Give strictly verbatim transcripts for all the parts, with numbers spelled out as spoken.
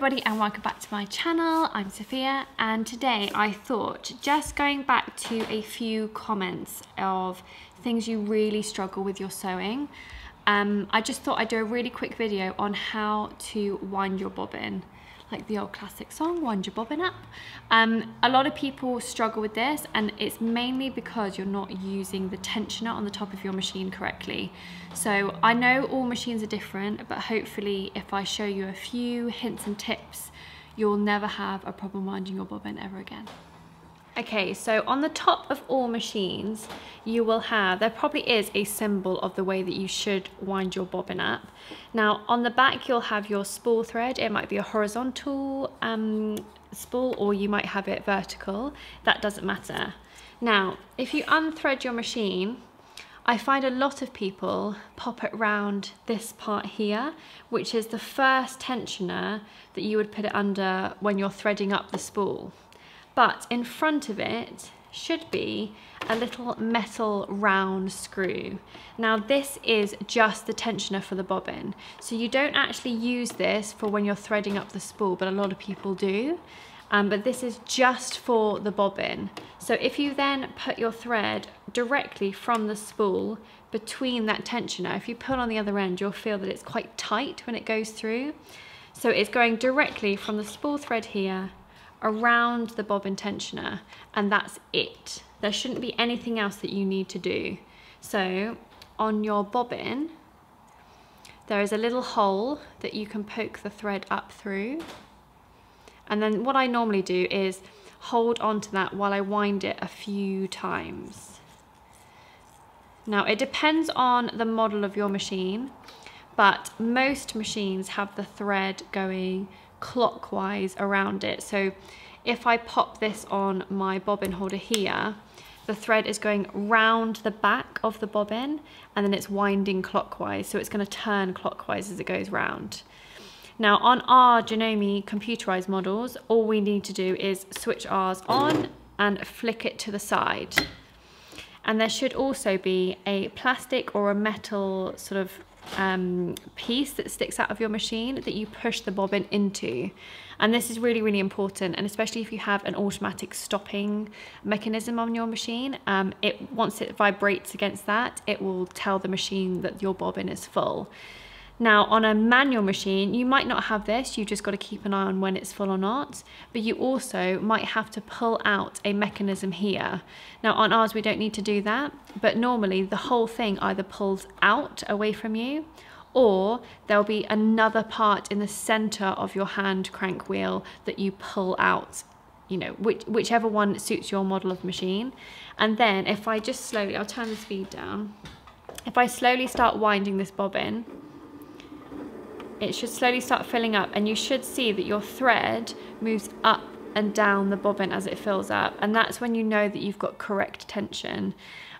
everybody and welcome back to my channel. I'm Sophia, and today I thought just going back to a few comments of things you really struggle with your sewing. Um, I just thought I'd do a really quick video on how to wind your bobbin, like the old classic song, wind your bobbin up. Um, a lot of people struggle with this, and it's mainly because you're not using the tensioner on the top of your machine correctly. So I know all machines are different, but hopefully if I show you a few hints and tips, you'll never have a problem winding your bobbin ever again. Okay, so on the top of all machines, you will have, there probably is a symbol of the way that you should wind your bobbin up. Now, on the back, you'll have your spool thread. It might be a horizontal um, spool, or you might have it vertical. That doesn't matter. Now, if you unthread your machine, I find a lot of people pop it round this part here, which is the first tensioner that you would put it under when you're threading up the spool. But in front of it should be a little metal round screw. Now this is just the tensioner for the bobbin. So you don't actually use this for when you're threading up the spool, but a lot of people do. Um, but this is just for the bobbin. So if you then put your thread directly from the spool between that tensioner, if you pull on the other end, you'll feel that it's quite tight when it goes through. So it's going directly from the spool thread here around the bobbin tensioner, and that's it. There shouldn't be anything else that you need to do. So on your bobbin, there is a little hole that you can poke the thread up through. And then what I normally do is hold onto that while I wind it a few times. Now it depends on the model of your machine, but most machines have the thread going clockwise around it. So if I pop this on my bobbin holder here, the thread is going round the back of the bobbin and then it's winding clockwise. So it's going to turn clockwise as it goes round. Now on our Janome computerized models, all we need to do is switch ours on and flick it to the side. And there should also be a plastic or a metal sort of Um, piece that sticks out of your machine that you push the bobbin into, and this is really really important, and especially if you have an automatic stopping mechanism on your machine, um, it once it vibrates against that, it will tell the machine that your bobbin is full. Now on a manual machine you might not have this, you just got to keep an eye on when it's full or not, but you also might have to pull out a mechanism here. Now on ours we don't need to do that, but normally the whole thing either pulls out away from you, or there'll be another part in the center of your hand crank wheel that you pull out, you know, which, whichever one suits your model of machine. And then if I just slowly, I'll turn the speed down, if I slowly start winding this bobbin, it should slowly start filling up, and you should see that your thread moves up and down the bobbin as it fills up, and that's when you know that you've got correct tension.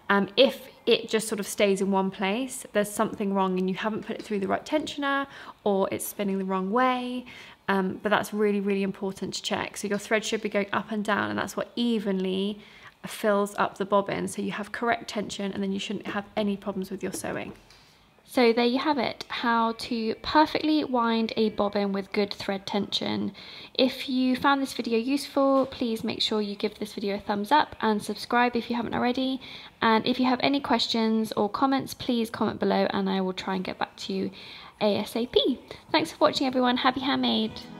Um, if it just sort of stays in one place, there's something wrong and you haven't put it through the right tensioner, or it's spinning the wrong way, um, but that's really really important to check. So your thread should be going up and down, and that's what evenly fills up the bobbin, so you have correct tension, and then you shouldn't have any problems with your sewing. So there you have it, how to perfectly wind a bobbin with good thread tension. If you found this video useful, please make sure you give this video a thumbs up and subscribe if you haven't already. And if you have any questions or comments, please comment below and I will try and get back to you ASAP. Thanks for watching everyone, happy handmade!